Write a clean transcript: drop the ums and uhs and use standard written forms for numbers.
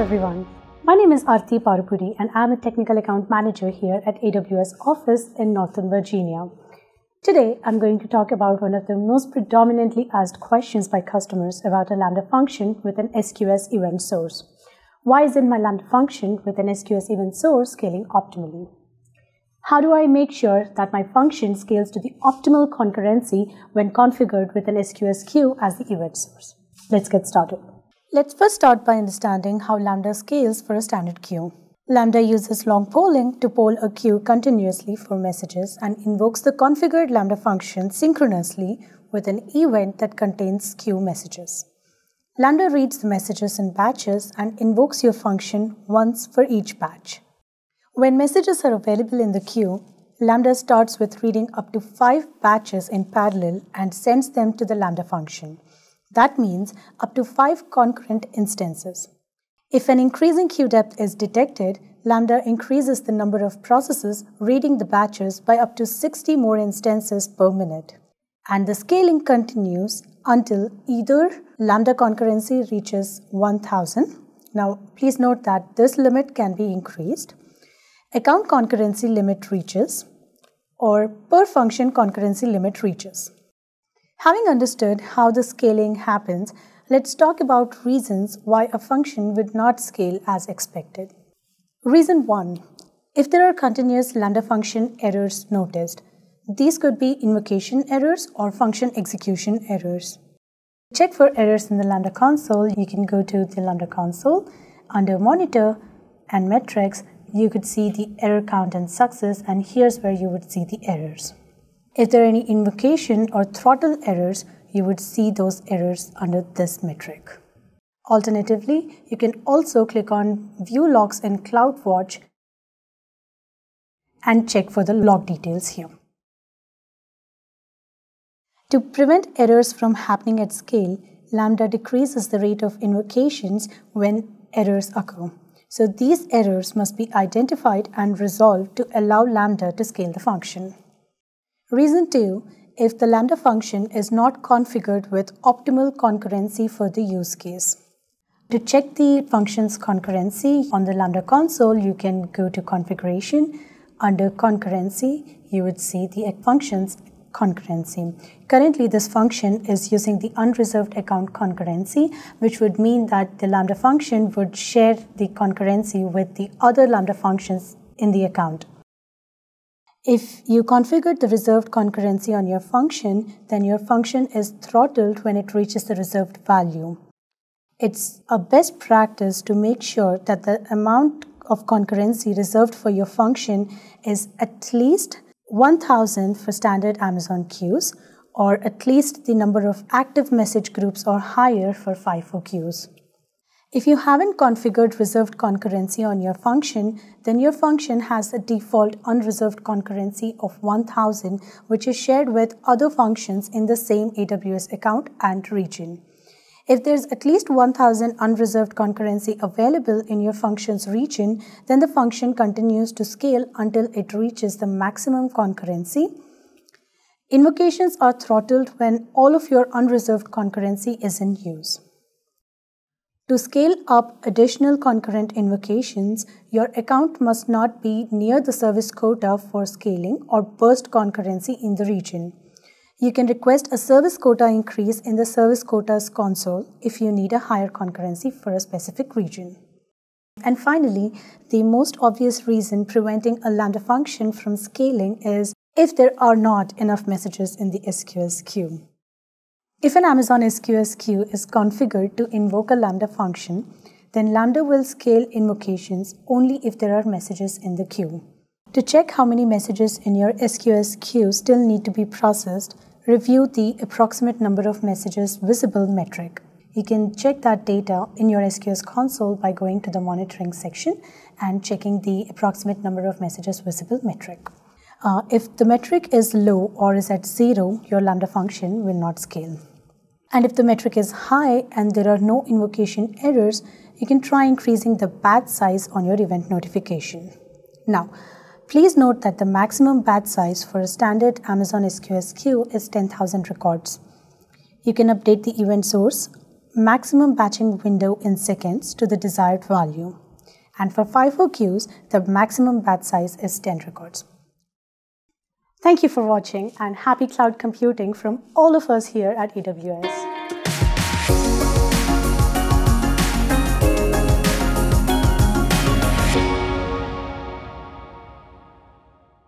Hello everyone, my name is Aarti Parupudi and I'm a Technical Account Manager here at AWS office in Northern Virginia. Today I'm going to talk about one of the most predominantly asked questions by customers about a Lambda function with an SQS event source. Why isn't my Lambda function with an SQS event source scaling optimally? How do I make sure that my function scales to the optimal concurrency when configured with an SQS queue as the event source? Let's get started. Let's first start by understanding how Lambda scales for a standard queue. Lambda uses long polling to poll a queue continuously for messages and invokes the configured Lambda function synchronously with an event that contains queue messages. Lambda reads the messages in batches and invokes your function once for each batch. When messages are available in the queue, Lambda starts with reading up to 5 batches in parallel and sends them to the Lambda function. That means up to 5 concurrent instances. If an increasing queue depth is detected, Lambda increases the number of processes reading the batches by up to 60 more instances per minute. And the scaling continues until either Lambda concurrency reaches 1000. Now, please note that this limit can be increased. Account concurrency limit reaches, or per function concurrency limit reaches. Having understood how the scaling happens, let's talk about reasons why a function would not scale as expected. Reason 1. If there are continuous Lambda function errors noticed, these could be invocation errors or function execution errors. To check for errors in the Lambda console, you can go to the Lambda console. Under Monitor and Metrics, you could see the error count and success, and here's where you would see the errors. If there are any invocation or throttle errors, you would see those errors under this metric. Alternatively, you can also click on View Logs in CloudWatch and check for the log details here. To prevent errors from happening at scale, Lambda decreases the rate of invocations when errors occur. So these errors must be identified and resolved to allow Lambda to scale the function. Reason 2. If the Lambda function is not configured with optimal concurrency for the use case. To check the function's concurrency on the Lambda console, you can go to Configuration. Under Concurrency, you would see the function's concurrency. Currently, this function is using the unreserved account concurrency, which would mean that the Lambda function would share the concurrency with the other Lambda functions in the account. If you configured the reserved concurrency on your function, then your function is throttled when it reaches the reserved value. It's a best practice to make sure that the amount of concurrency reserved for your function is at least 1000 for standard Amazon queues, or at least the number of active message groups or higher for FIFO queues. If you haven't configured reserved concurrency on your function, then your function has a default unreserved concurrency of 1000, which is shared with other functions in the same AWS account and region. If there's at least 1000 unreserved concurrency available in your function's region, then the function continues to scale until it reaches the maximum concurrency. Invocations are throttled when all of your unreserved concurrency is in use. To scale up additional concurrent invocations, your account must not be near the service quota for scaling or burst concurrency in the region. You can request a service quota increase in the service quotas console if you need a higher concurrency for a specific region. And finally, the most obvious reason preventing a Lambda function from scaling is if there are not enough messages in the SQS queue. If an Amazon SQS queue is configured to invoke a Lambda function, then Lambda will scale invocations only if there are messages in the queue. To check how many messages in your SQS queue still need to be processed, review the approximate number of messages visible metric. You can check that data in your SQS console by going to the monitoring section and checking the approximate number of messages visible metric. If the metric is low or is at 0, your Lambda function will not scale. And if the metric is high and there are no invocation errors, you can try increasing the batch size on your event notification. Now, please note that the maximum batch size for a standard Amazon SQS queue is 10,000 records. You can update the event source maximum batching window in seconds to the desired value. And for FIFO queues, the maximum batch size is 10 records. Thank you for watching, and happy cloud computing from all of us here at AWS.